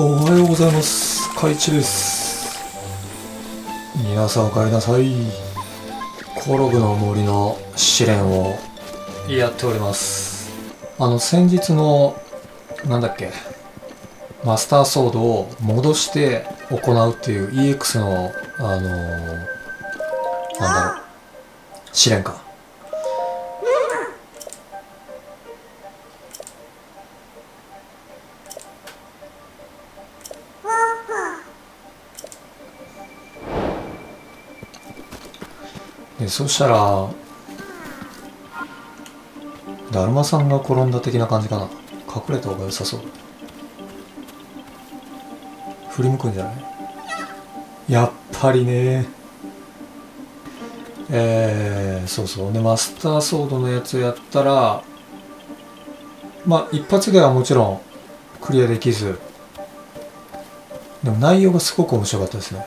おはようございます。カイチです。皆さんお帰りなさい。コログの森の試練をやっております。先日のなんだっけマスターソードを戻して行うっていう EX のなんだろう試練か。でそしたらだるまさんが転んだ的な感じかな。隠れた方が良さそう。振り向くんじゃない？やっぱりね。そうそうね、マスターソードのやつやったらまあ一発ではもちろんクリアできず、でも内容がすごく面白かったですね。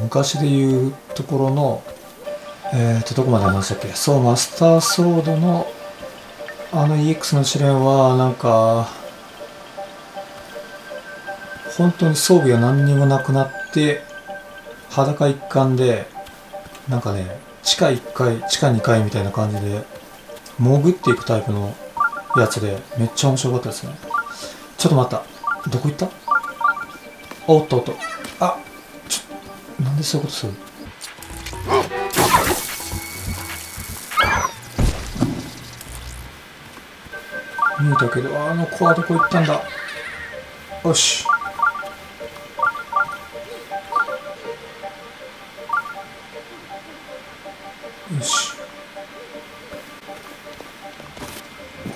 昔で言うところのどこまで話したっけ。そう、マスターソードのEX の試練はなんか本当に装備が何にもなくなって裸一貫でなんかね、地下1階地下2階みたいな感じで潜っていくタイプのやつでめっちゃ面白かったですね。ちょっと待った、どこ行った。おっとおっと、あっ、なんでそういうことする。見えたけど、あの子はどこ行ったんだ。よし、よし、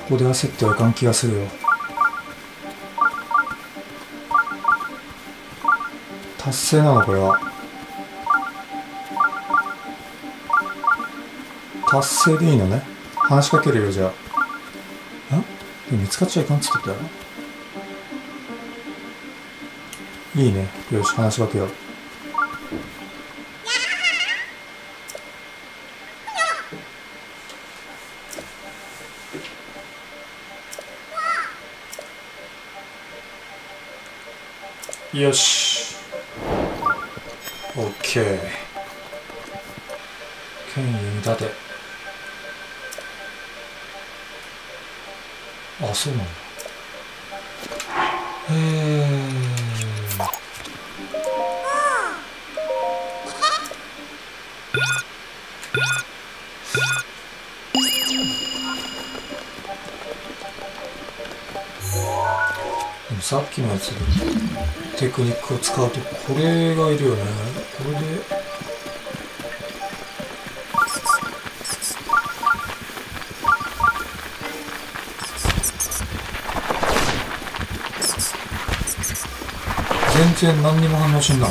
ここで焦ってはいかん気がするよ。達成なのこれは。達成でいいのね。話しかけるよじゃあ。でも見つかっちゃいかんっつってたよ。いいね、よし話しかけよう。よし、 OK、 剣弓立て。あ、そうなんだ。でもさっきのやつでテクニックを使うとこれがいるよね。これで全然何にも反応しんない。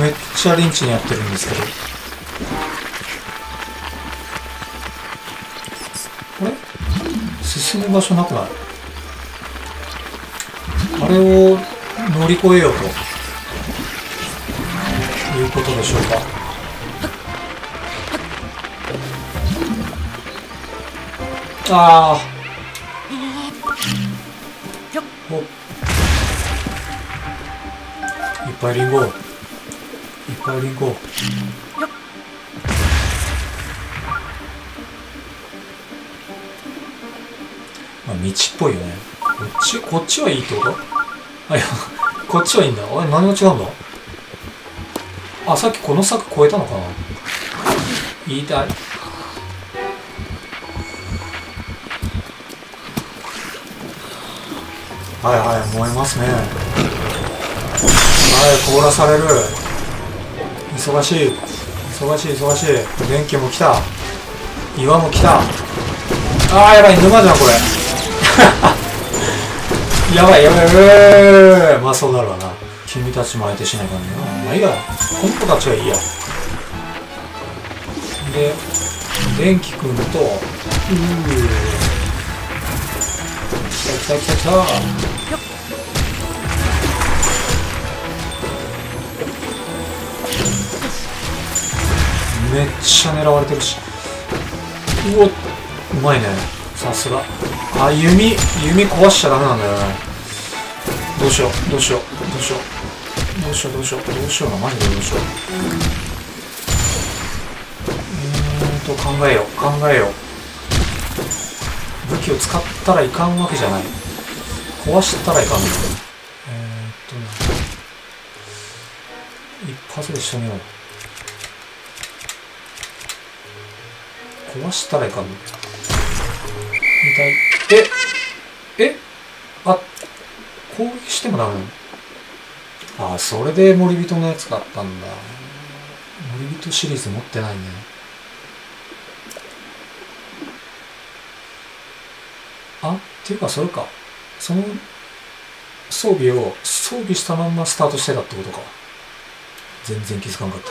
めっちゃリンチにやってるんですけど。進む場所なくない？あれを乗り越えようということでしょうか。ああ。お。いっぱいリンゴ。いっぱいリンゴ。道っぽいよね。こっちはいいってこと？あ、いや、こっちはいいんだ。あれ、何が違うんだ？あ、さっきこの柵越えたのかな？言いたい？はいはい、燃えますね。はい、凍らされる。忙しい。忙しい、忙しい。電気も来た。岩も来た。あー、やばい、沼じゃん、これ。やばいやばいやばい。まあそうなるわな。君たちも相手しないからね。まあいいや、コンポたちはいいや。で電気くんと来た来た来た来た。めっちゃ狙われてるし。おっとうまいね、さすが。あ、弓壊しちゃダメなんだよね。どうしようどうしようどうしようどうしようどうしようどうしような、マジでどうしよう。考えよう考えよう。武器を使ったらいかんわけじゃない、壊したらいかんの。一発でしとめよう。壊したらいかんの。痛い。あ、攻撃してもダメなの。ああ、それで森人のやつ買ったんだ。森人シリーズ持ってないね。あ、っていうかそれか。その装備を装備したまんまスタートしてたってことか。全然気づかんかった。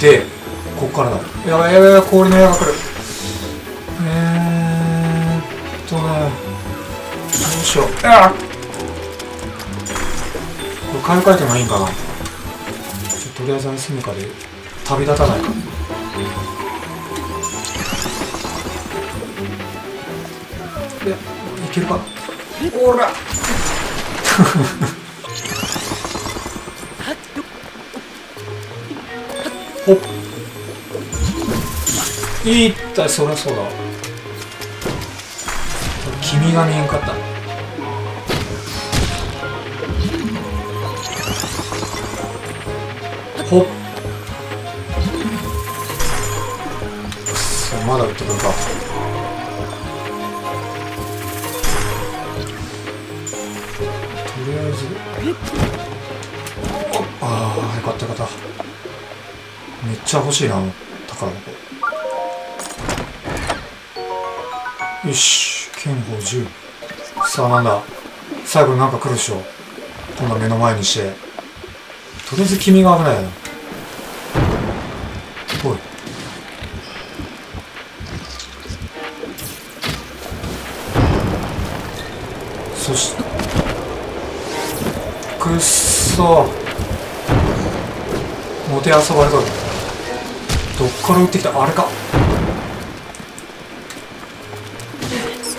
で、こっからだ。やばいやばいやばい、氷の矢が来る。どうしよう。これ買い替えてもいいんかな。とりあえず住みかで旅立たないか。いや、いけるか。おらおっ、いったい、そりゃそうだ。君が見えんかった。ほっ、くそ、まだ打ってくるか。とりあえず、ああ、よかったよかった。めっちゃ欲しいな、あの宝箱。よし、剣法10。さあ、なんだ、最後になんか来るでしょ。今度は目の前にして。とりあえず君が危ないよな。おい、そしてくっそー、もてあそばれとる。どっから撃ってきた、あれか。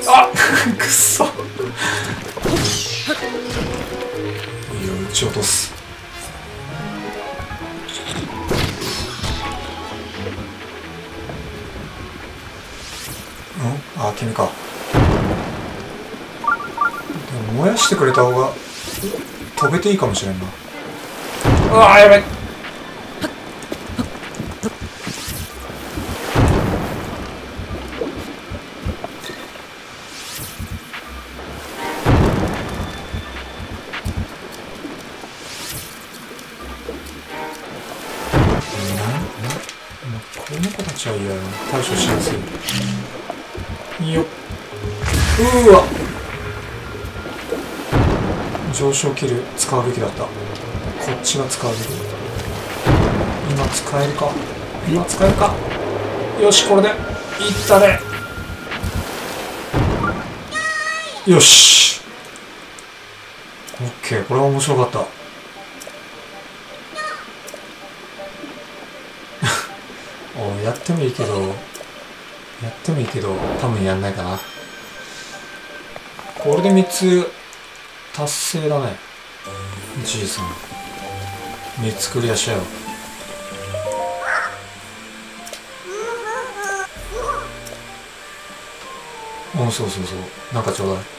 あくっそ、いや、撃ち落とす。うん、あ、君か。でも燃やしてくれた方が飛べていいかもしれんな。うわー、やべえ。対処しやすいよっ。うーわ、上昇気流使うべきだった。こっちが使うべきだった。今使えるか、今使えるか。よし、これでいったね。よし、オッケー。これは面白かった。やってもいいけど、多分やんないかな。これで3つ達成だね。じいさん、3つクリアしちゃう。うん、そうそうそう、なんかちょうだい。